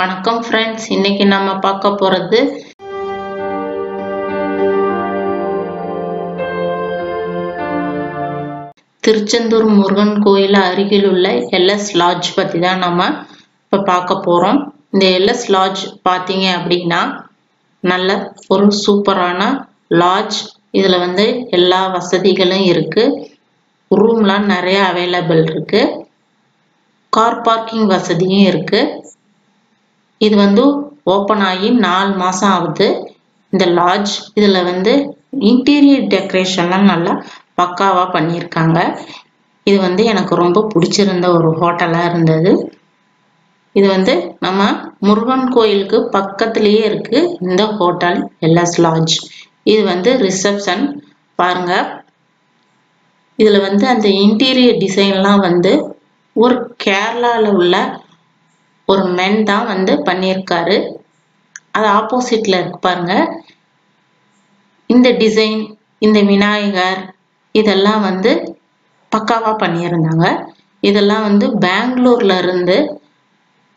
வணக்கம் friends, இன்னைக்கு நாம பார்க்க போறது திருச்செந்தூர் முருகன் கோயில் அருகில் உள்ள LS Lodge பத்தி தான் நாம இப்ப பார்க்க போறோம். இந்த LS Lodge பாத்தீங்க அப்படினா நல்ல ஒரு சூப்பரான லாட்ஜ். இதுல வந்து எல்லா வசதிகளும் இருக்கு. ரூம்லாம் நிறைய அவேலபிள் இருக்கு. கார் பார்க்கிங் வசதியும் இருக்கு. இது வந்து ஓபன் ஆகி 4 மாசம் ஆகுது இந்த லாட்ஜ். இதுல வந்து இன்டீரியர் டெக்கரேஷன்லாம் நல்லா பக்காவா பண்ணிருக்காங்க. இது வந்து எனக்கு ரொம்ப பிடிச்சிருந்த ஒரு ஹோட்டலா இருந்தது. இது வந்து நம்ம முருகன் கோயிலுக்கு பக்கத்துலயே இருக்கு இந்த ஹோட்டல் LS Lodge. இது வந்து ரிசப்ஷன் பாருங்க. இதுல வந்து அந்த இன்டீரியர் டிசைன்லாம் வந்து ஒரு கேரளால உள்ள ஒரு men தான் வந்து பண்ணியிருக்காரு. அது ஆப்போசிட்ல இருக்கு பாருங்க. இந்த டிசைன், இந்த விநாயகர், இதெல்லாம் வந்து பக்காவா பண்ணியிருந்தாங்க. இதெல்லாம் வந்து பெங்களூர்ல இருந்து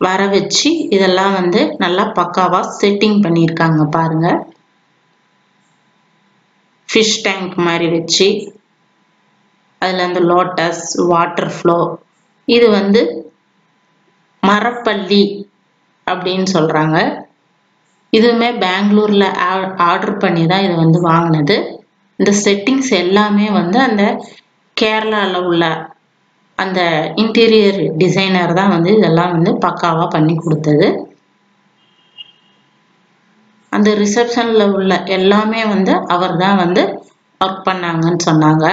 வர வச்சு இதெல்லாம் வந்து நல்லா பக்காவா செட்டிங் பண்ணியிருக்காங்க பாருங்க. ஃபிஷ் டேங்க் மாதிரி வச்சு அதுல அந்த லோட்டஸ் வாட்டர் ஃப்ளோ, இது வந்து மரப்பள்ளி அப்படினு சொல்றாங்க. இதுமே பெங்களூர்ல ஆர்டர் பண்ணி தான் இது வந்து வாங்குனது. இந்த செட்டிங்ஸ் எல்லாமே வந்து அந்த கேரளால உள்ள அந்த இன்டீரியர் டிசைனர் தான் வந்து இதெல்லாம் வந்து பக்காவா பண்ணி கொடுத்தது. அந்த ரிசப்ஷன்ல உள்ள எல்லாமே வந்து அவர் தான் வந்து வர்க் பண்ணாங்கன்னு சொன்னாங்க.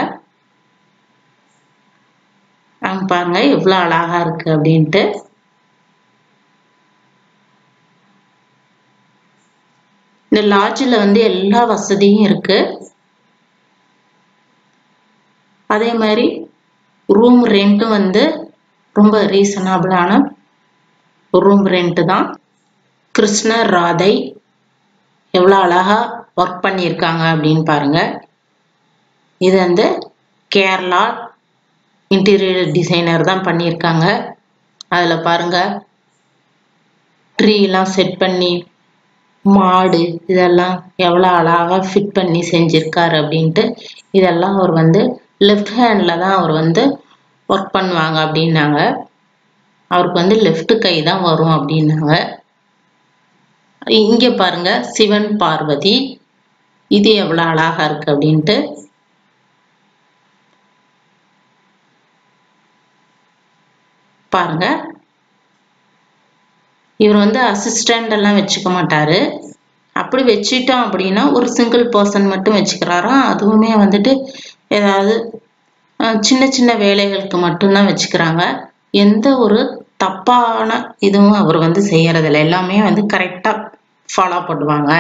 அங்க பாருங்க எவ்வளவு அழகா இருக்கு அப்படின்ட்டு. இந்த லாட்ஜ்ல வந்து எல்லா வசதியும் இருக்கு. அதே மாதிரி ரூம் ரெண்ட்டும் வந்து ரொம்ப ரீசனபிளான ரூம் ரெண்ட் தான். கிருஷ்ணர் ராதை எவ்வளவு அழகா ஒர்க் பண்ணியிருக்காங்க அப்படின்னு பாருங்க. இது வந்து கேரளா இன்டீரியர் டிசைனர் தான் பண்ணியிருக்காங்க. அதுல பாருங்க ட்ரீ எல்லாம் செட் பண்ணி மாடு இதெல்லாம் எவ்வளவு அழகா ஃபிட் பண்ணி செஞ்சிருக்காரு அப்படின்ட்டு. இதெல்லாம் அவர் வந்து லெஃப்ட் ஹேண்ட்ல தான் அவர் வந்து ஒர்க் பண்ணுவாங்க அப்படின்னாங்க. அவருக்கு வந்து லெஃப்ட் கை தான் வரும் அப்படின்னாங்க. இங்க பாருங்க சிவன் பார்வதி, இது எவ்வளவு அழகா இருக்கு அப்படின்ட்டு. பாருங்க இவர் வந்து அசிஸ்டன்ட் எல்லாம் வச்சுக்க மாட்டாரு. அப்படி வச்சிட்டோம் அப்படின்னா ஒரு சிங்கிள் பர்சன் மட்டும் வச்சுக்கிறாராம். அதுவுமே வந்துட்டு ஏதாவது சின்ன சின்ன வேலைகளுக்கு மட்டும்தான் வச்சுக்கிறாங்க. எந்த ஒரு தப்பான இதுவும் அவர் வந்து செய்யறதில்ல. எல்லாமே வந்து கரெக்டா ஃபாலோ பண்ணுவாங்க.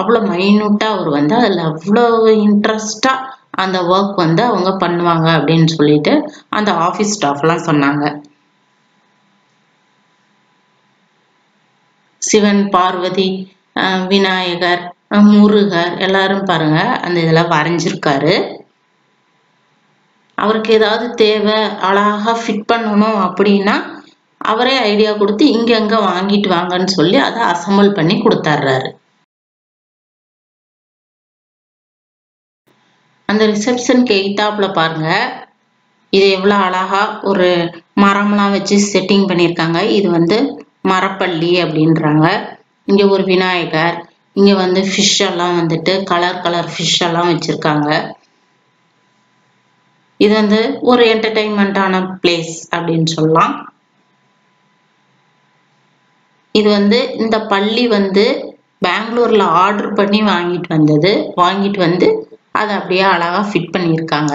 அவ்வளவு மைன்யூட்டா அவர் வந்து அதுல அவ்வளவு இன்ட்ரெஸ்டா அந்த ஒர்க் வந்து அவங்க பண்ணுவாங்க அப்படின்னு சொல்லிட்டு அந்த ஆபீஸ் ஸ்டாஃப் எல்லாம் சொன்னாங்க. சிவன் பார்வதி, விநாயகர், முருகர் எல்லாரும் பாருங்க அந்த இதெல்லாம் வரைஞ்சிருக்காரு. அவருக்கு ஏதாவது தேவை அழகா ஃபிட் பண்ணணும் அப்படின்னா அவரே ஐடியா கொடுத்து இங்க அங்க வாங்கிட்டு வாங்கன்னு சொல்லி அதை அசம்பிள் பண்ணி கொடுத்துறாரு. அந்த ரிசப்ஷனுக்கு எய்தாப்புல பாருங்க இது எவ்வளவு அழகா ஒரு மரம்லாம் வச்சு செட்டிங் பண்ணியிருக்காங்க. இது வந்து மரப்பள்ளி அப்படின்றாங்க. இங்க ஒரு விநாயகர், இங்க வந்து ஃபிஷ் எல்லாம் வந்துட்டு கலர் கலர் ஃபிஷ் எல்லாம் வச்சிருக்காங்க. இது வந்து ஒரு என்டர்டெயின்மெண்டான பிளேஸ் அப்படின்னு சொல்லலாம். இது வந்து இந்த பள்ளி வந்து பெங்களூர்ல ஆர்டர் பண்ணி வாங்கிட்டு வந்து அது அப்படியே அழகா ஃபிட் பண்ணியிருக்காங்க.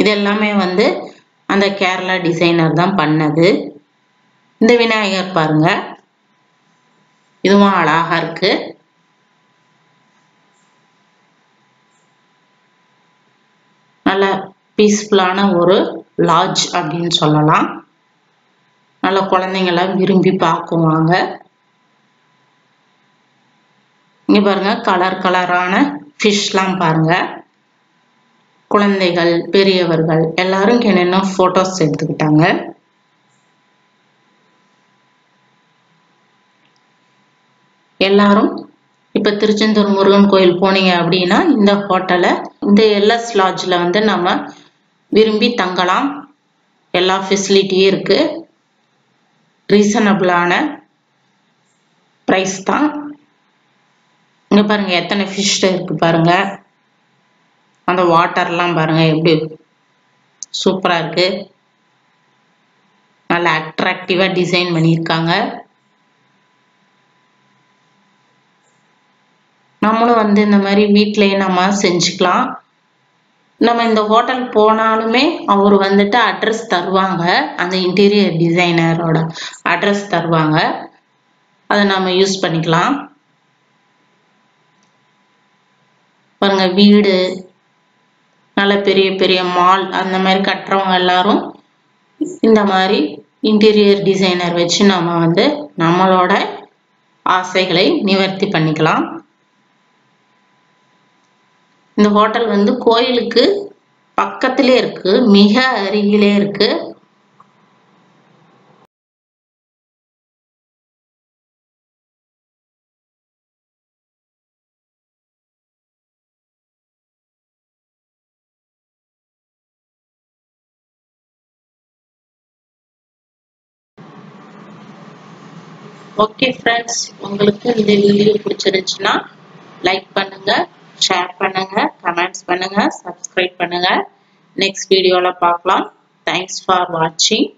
இது எல்லாமே வந்து அந்த கேரளா டிசைனர் தான் பண்ணது. இந்த விநாயகர் பாருங்க, இதுவும் அழகா இருக்கு. நல்ல பீஸ்ஃபுல்லான ஒரு லாட்ஜ் அப்படின்னு சொல்லலாம். நல்ல குழந்தைங்கெல்லாம் விரும்பி பார்க்குவாங்க. இங்க பாருங்க, கலர் கலரான ஃபிஷ்லாம் பாருங்க. குழந்தைகள் பெரியவர்கள் எல்லாரும் என்னென்ன போட்டோஸ் எடுத்துக்கிட்டாங்க. எல்லாரும் இப்ப திருச்செந்தூர் முருகன் கோயில் போனீங்க அப்படின்னா இந்த ஹோட்டலை, இந்த எல்எஸ் லாட்ஜ்ல நம்ம விரும்பி தங்கலாம். எல்லா ஃபெசிலிட்டியும் இருக்கு. ரீசனபிளான பிரைஸ் தான். இங்க பாருங்க எத்தனை ஃபிஷ் இருக்கு பாருங்க. அந்த வாட்டர்லாம் பாருங்க எப்படி சூப்பரா இருக்கு. நல்லா அட்ராக்டிவா டிசைன் பண்ணியிருக்காங்க. நம்மளும் இந்த மாதிரி வீட்லயே நம்ம செஞ்சுக்கலாம். நம்ம இந்த ஹோட்டல் போனாலுமே அவர் அட்ரஸ் தருவாங்க, அந்த இன்டீரியர் டிசைனரோட அட்ரஸ் தருவாங்க, அதை நம்ம யூஸ் பண்ணிக்கலாம். பாருங்க வீடு நல்ல பெரிய பெரிய மால் அந்த மாதிரி கட்டுறவங்க எல்லாரும் இந்த மாதிரி இன்டீரியர் டிசைனர் வச்சு நம்ம நம்மளோட ஆசைகளை நிவர்த்தி பண்ணிக்கலாம். இந்த ஹோட்டல் கோயிலுக்கு பக்கத்திலே இருக்கு, மிக அருகிலே இருக்கு. ஓகே ஃப்ரெண்ட்ஸ், உங்களுக்கு இந்த வீடியோ பிடிச்சிருந்துச்சுன்னா லைக் பண்ணுங்க, ஷேர் பண்ணுங்க, கமெண்ட்ஸ் பண்ணுங்க, சப்ஸ்கிரைப் பண்ணுங்க. நெக்ஸ்ட் வீடியோல பார்க்கலாம். தேங்க்ஸ் ஃபார் வாட்சிங்.